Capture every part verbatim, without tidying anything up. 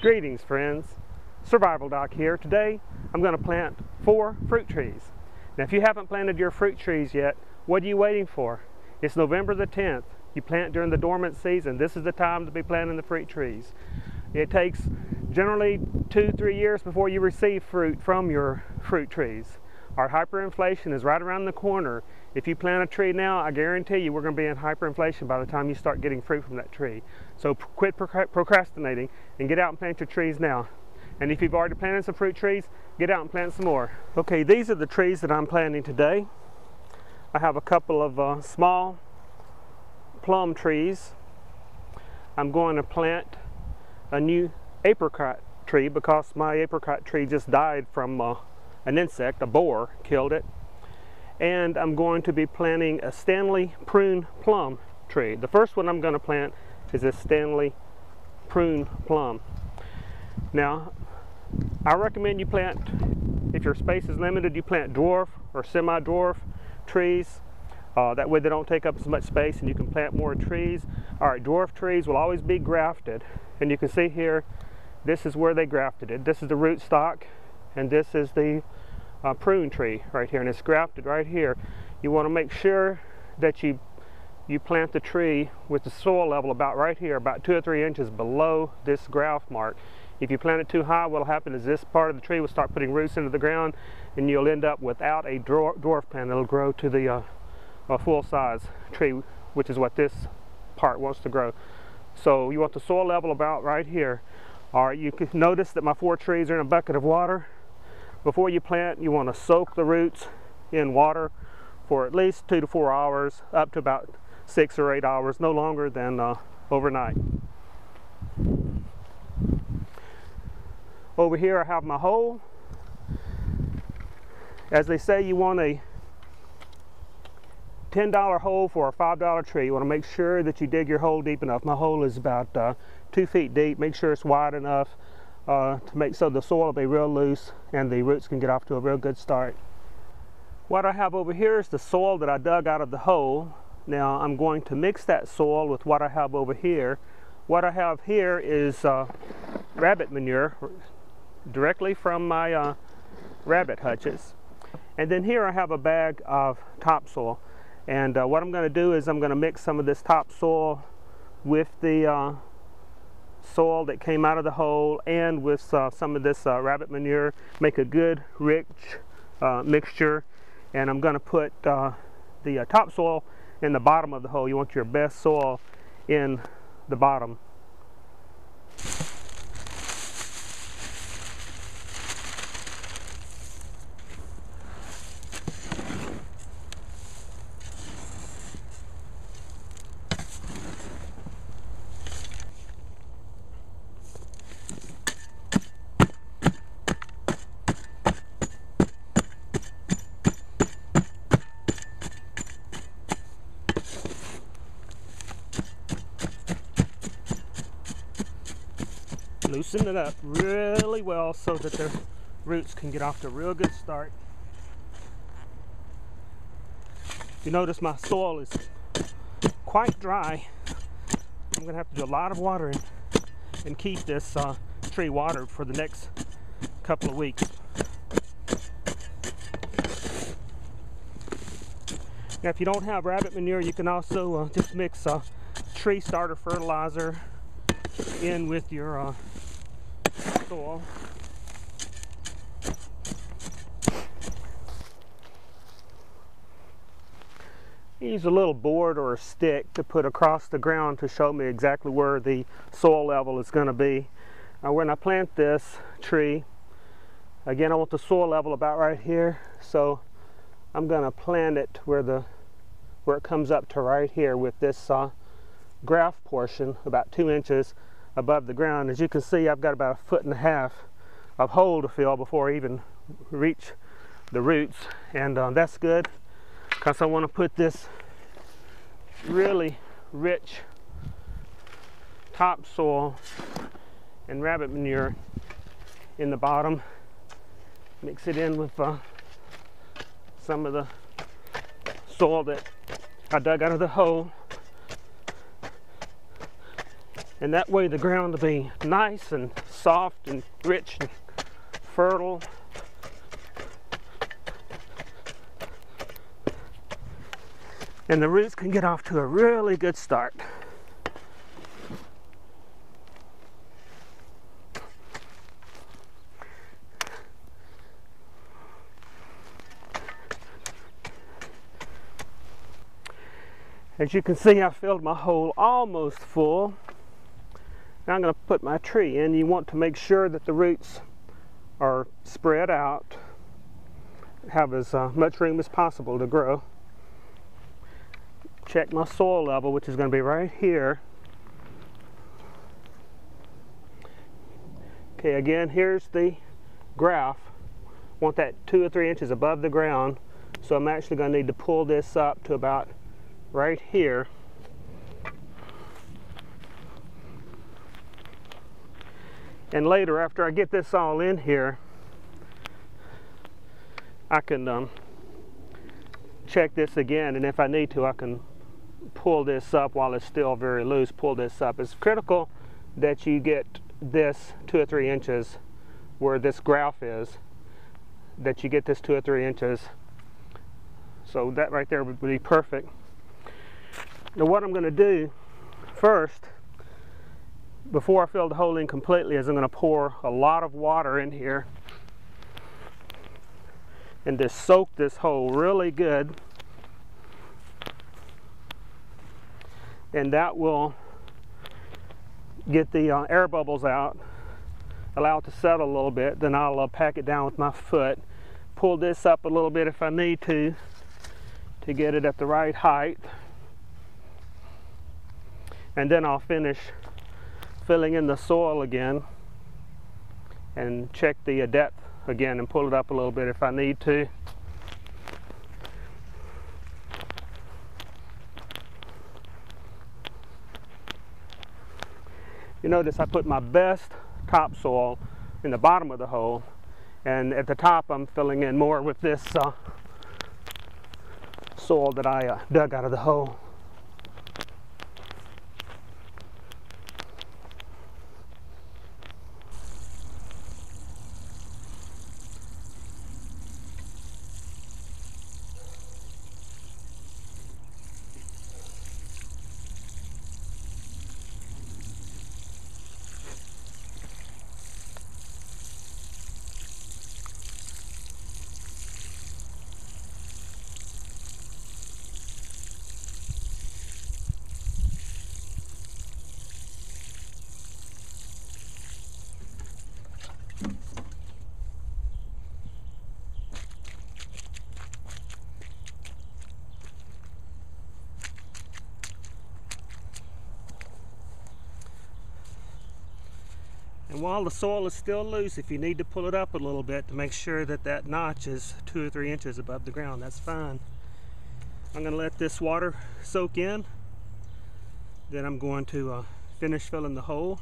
Greetings friends, Survival Doc here. Today I'm going to plant four fruit trees. Now if you haven't planted your fruit trees yet, what are you waiting for? It's November the tenth. You plant during the dormant season. This is the time to be planting the fruit trees. It takes generally two, three years before you receive fruit from your fruit trees. Our hyperinflation is right around the corner. If you plant a tree now, I guarantee you we're going to be in hyperinflation by the time you start getting fruit from that tree. So quit procrastinating and get out and plant your trees now. And if you've already planted some fruit trees, get out and plant some more. Okay, these are the trees that I'm planting today. I have a couple of uh, small plum trees. I'm going to plant a new apricot tree because my apricot tree just died from uh, an insect, a boar killed it. And I'm going to be planting a Stanley prune plum tree. The first one I'm going to plant is a Stanley prune plum. Now, I recommend you plant, if your space is limited, you plant dwarf or semi-dwarf trees. Uh, that way they don't take up as much space and you can plant more trees. All right, dwarf trees will always be grafted. And you can see here, this is where they grafted it. This is the root stock and this is the Uh, prune tree right here, and it's grafted right here. You want to make sure that you you plant the tree with the soil level about right here, about two or three inches below this graft mark. If you plant it too high, what'll happen is this part of the tree will start putting roots into the ground and you'll end up without a dwarf, dwarf plant. It'll grow to the uh, uh, full-size tree, which is what this part wants to grow. So you want the soil level about right here. All right, you can notice that my four trees are in a bucket of water. Before you plant, you want to soak the roots in water for at least two to four hours, up to about six or eight hours, no longer than uh, overnight. Over here I have my hole. As they say, you want a ten dollar hole for a five dollar tree. You want to make sure that you dig your hole deep enough. My hole is about uh, two feet deep. Make sure it's wide enough. Uh, to make so the soil will be real loose and the roots can get off to a real good start. What I have over here is the soil that I dug out of the hole. Now I'm going to mix that soil with what I have over here. What I have here is uh, rabbit manure directly from my uh, rabbit hutches. And then here I have a bag of topsoil. And uh, what I'm going to do is I'm going to mix some of this topsoil with the uh, soil that came out of the hole and with uh, some of this uh, rabbit manure, make a good rich uh, mixture. And I'm going to put uh, the uh, topsoil in the bottom of the hole. You want your best soil in the bottom. Loosen it up really well so that the roots can get off to a real good start. You notice my soil is quite dry. I'm going to have to do a lot of watering and keep this uh, tree watered for the next couple of weeks. Now if you don't have rabbit manure, you can also uh, just mix uh, tree starter fertilizer in with your uh, soil. Use a little board or a stick to put across the ground to show me exactly where the soil level is going to be. Now when I plant this tree, again I want the soil level about right here, so I'm going to plant it where the where it comes up to right here with this uh, graft portion about two inches above the ground. As you can see, I've got about a foot and a half of hole to fill before I even reach the roots, and uh, that's good because I want to put this really rich topsoil and rabbit manure in the bottom. Mix it in with uh, some of the soil that I dug out of the hole. and that way the ground will be nice and soft and rich and fertile. And the roots can get off to a really good start. As you can see, I filled my hole almost full. Now I'm going to put my tree in. You want to make sure that the roots are spread out, have as uh, much room as possible to grow. Check my soil level, which is going to be right here. Okay, again, here's the graph. Want that two or three inches above the ground, so I'm actually going to need to pull this up to about right here. And later, after I get this all in here, I can um, check this again, and if I need to, I can pull this up while it's still very loose. Pull this up. It's critical that you get this two or three inches where this graph is, that you get this two or three inches. So that right there would be perfect. Now what I'm going to do first, before I fill the hole in completely, is I'm going to pour a lot of water in here and just soak this hole really good. And that will get the uh, air bubbles out, allow it to settle a little bit, then I'll uh, pack it down with my foot, pull this up a little bit if I need to, to get it at the right height, and then I'll finish filling in the soil again and check the uh, depth again and pull it up a little bit if I need to. You notice I put my best topsoil in the bottom of the hole, and at the top I'm filling in more with this uh, soil that I uh, dug out of the hole. And while the soil is still loose, if you need to pull it up a little bit to make sure that that notch is two or three inches above the ground, that's fine. I'm going to let this water soak in. Then I'm going to uh, finish filling the hole.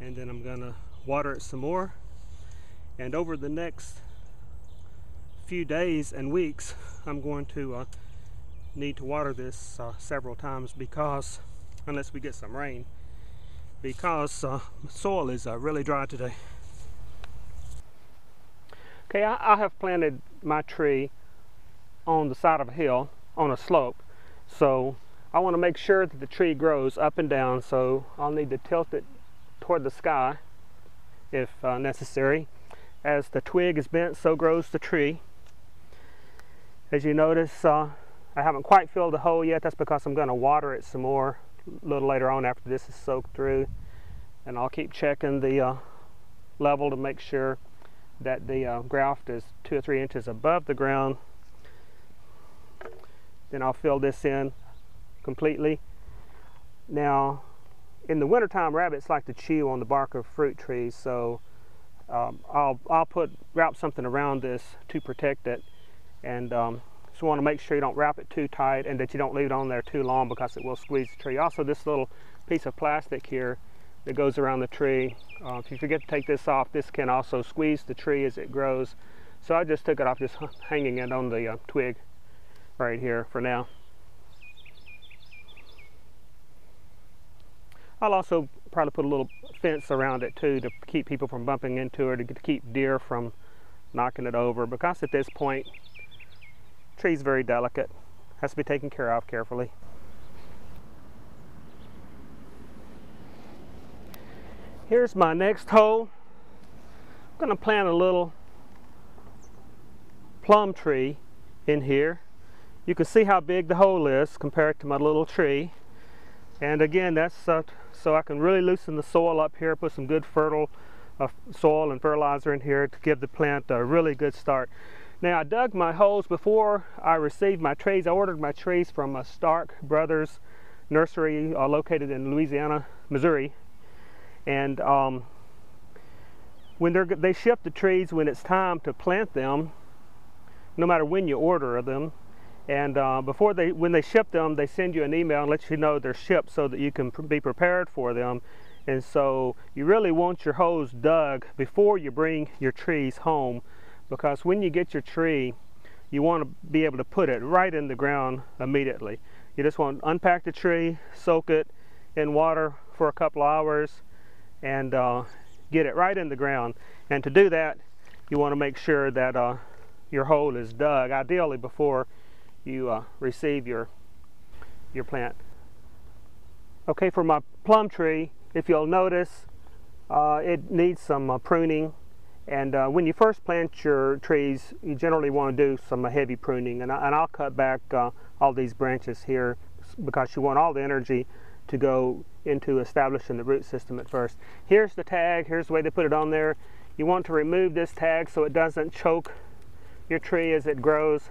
And then I'm going to water it some more. And over the next few days and weeks, I'm going to uh, need to water this uh, several times, because, unless we get some rain, because uh, soil is uh, really dry today. Okay, I, I have planted my tree on the side of a hill, on a slope, so I want to make sure that the tree grows up and down, so I'll need to tilt it toward the sky if uh, necessary. As the twig is bent, so grows the tree. As you notice, uh, I haven't quite filled the hole yet. That's because I'm going to water it some more a little later on after this is soaked through, and I'll keep checking the uh, level to make sure that the uh, graft is two or three inches above the ground. Then I'll fill this in completely. Now in the wintertime, rabbits like to chew on the bark of fruit trees, so um, I'll, I'll put wrap something around this to protect it, and um, just want to make sure you don't wrap it too tight and that you don't leave it on there too long, because it will squeeze the tree. Also, this little piece of plastic here that goes around the tree, uh, if you forget to take this off, this can also squeeze the tree as it grows. So I just took it off, just hanging it on the uh, twig right here for now. I'll also probably put a little fence around it too to keep people from bumping into it, to keep deer from knocking it over, because at this point, tree's very delicate, has to be taken care of carefully. Here's my next hole. I'm gonna plant a little plum tree in here. You can see how big the hole is compared to my little tree. And again, that's uh, so I can really loosen the soil up here, put some good fertile uh, soil and fertilizer in here to give the plant a really good start. Now, I dug my holes before I received my trees. I ordered my trees from a Stark Brothers Nursery uh, located in Louisiana, Missouri. And um, when they're, they ship the trees when it's time to plant them, no matter when you order them. And uh, before they, when they ship them, they send you an email and let you know they're shipped so that you can pr be prepared for them. And so you really want your holes dug before you bring your trees home, because when you get your tree, you want to be able to put it right in the ground immediately. You just want to unpack the tree, soak it in water for a couple hours, and uh, get it right in the ground. And to do that, you want to make sure that uh, your hole is dug, ideally before you uh, receive your your plant. Okay, for my plum tree, if you'll notice, uh, it needs some uh, pruning. And uh, when you first plant your trees, you generally want to do some uh, heavy pruning. And, I, and I'll cut back uh, all these branches here, because you want all the energy to go into establishing the root system at first. Here's the tag. Here's the way they put it on there. You want to remove this tag so it doesn't choke your tree as it grows.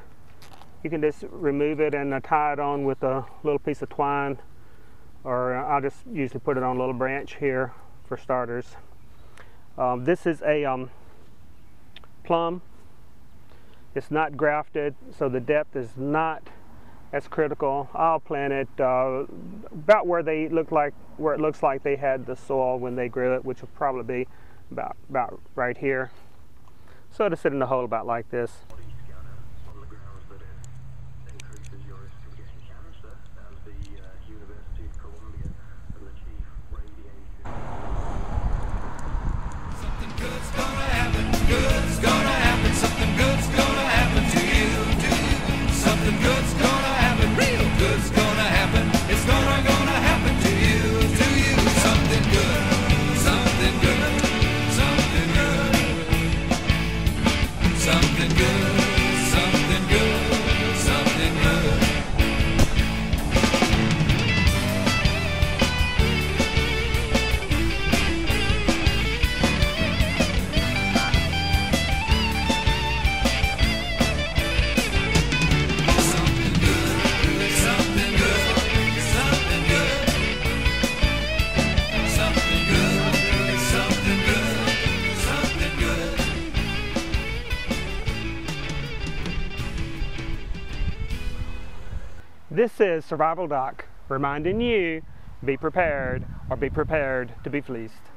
You can just remove it and uh, tie it on with a little piece of twine, or uh, I'll just usually put it on a little branch here for starters. Um, this is a um, plum. It's not grafted, so the depth is not as critical. I'll plant it uh, about where they look like where it looks like they had the soil when they grew it, which will probably be about about right here. So it'll sit in the hole about like this. This is Survival Doc, reminding you, be prepared or be prepared to be fleeced.